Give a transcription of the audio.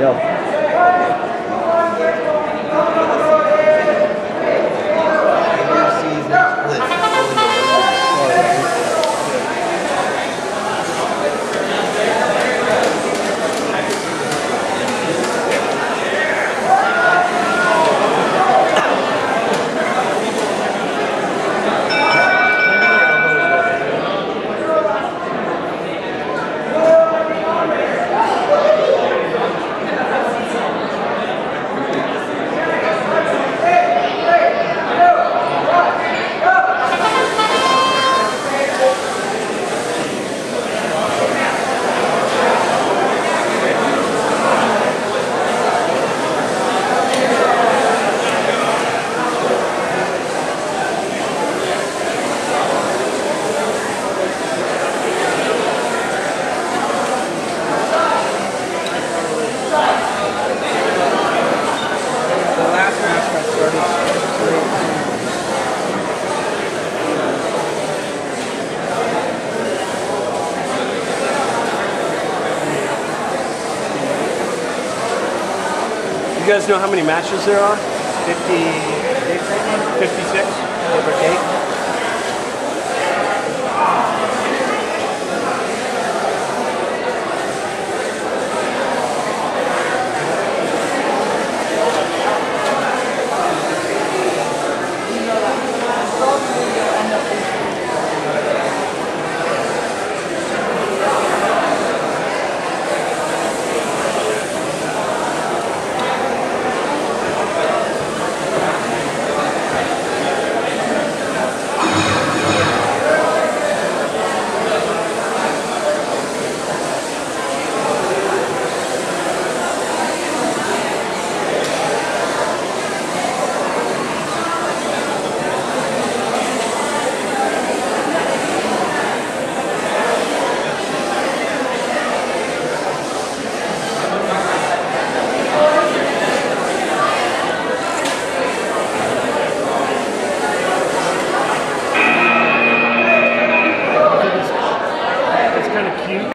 Yep. You guys know how many matches there are? 50, 56, give or take.